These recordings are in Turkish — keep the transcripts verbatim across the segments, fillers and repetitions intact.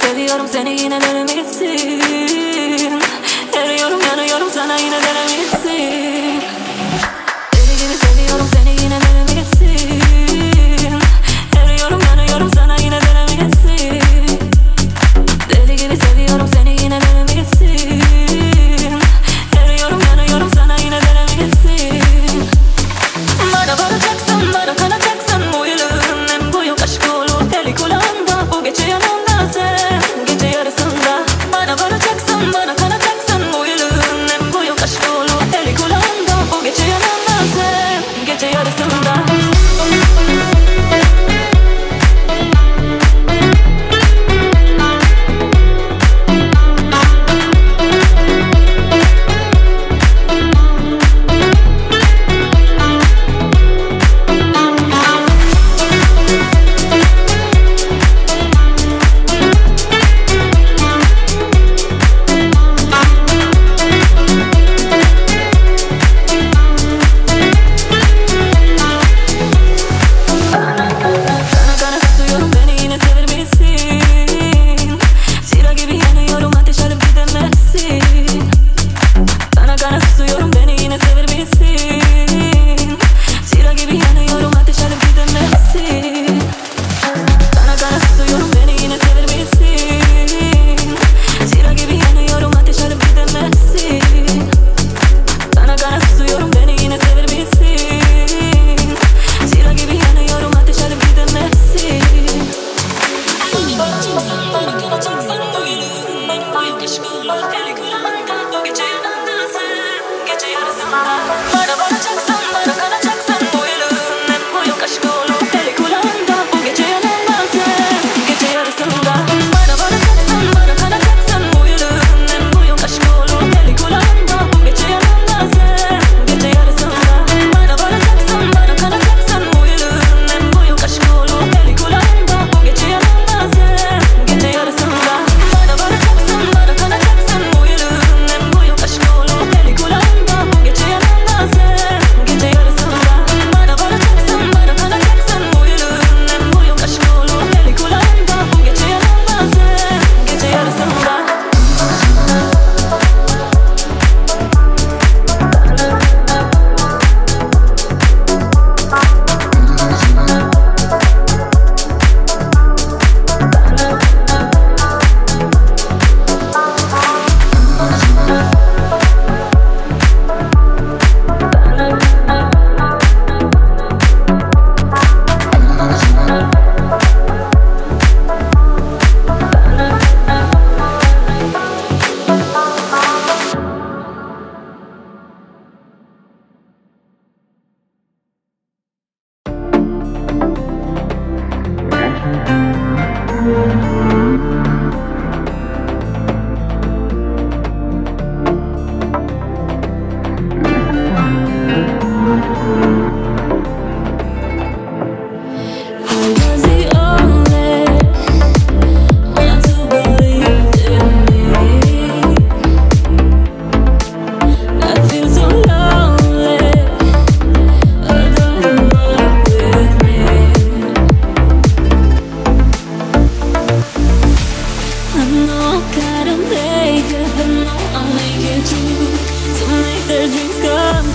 Seviyorum seni yine denemişsin. Eriyorum yanıyorum sana yine denemişsin. Deli gibi seviyorum seni yine denemişsin. Eriyorum yanıyorum sana yine denemişsin. Deli gibi seviyorum seni yine denemişsin. Eriyorum yanıyorum sana yine denemişsin. Deli gibi seviyorum seni yine denemişsin. Eriyorum yanıyorum sana yine denemişsin. Bana varacaksın, bana kanacaksın. Bu yılın en büyük aşkı olur deli kulağında. Bu gece yanında sen, gece yarısında. Bana varacaksın, bana kanacaksın. Bu yılın en büyük aşkı olur deli kulağında. Bu gece yanında sen, gece yarısında.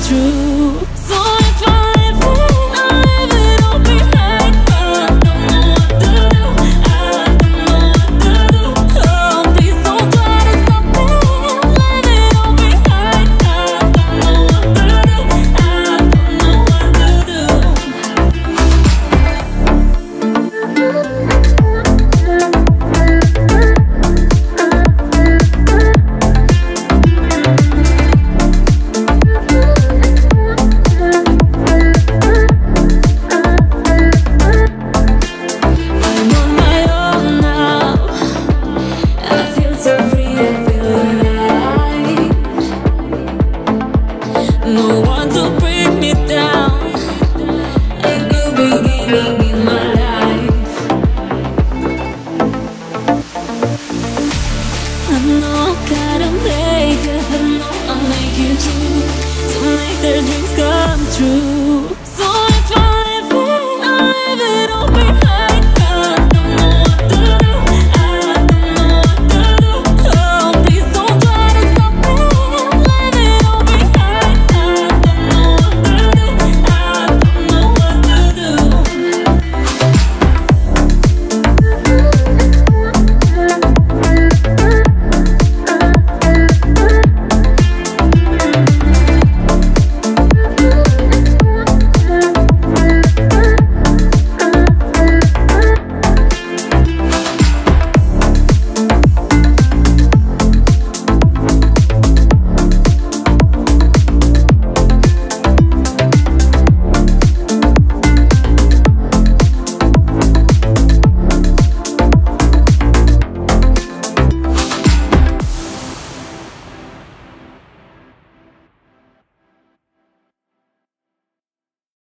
True.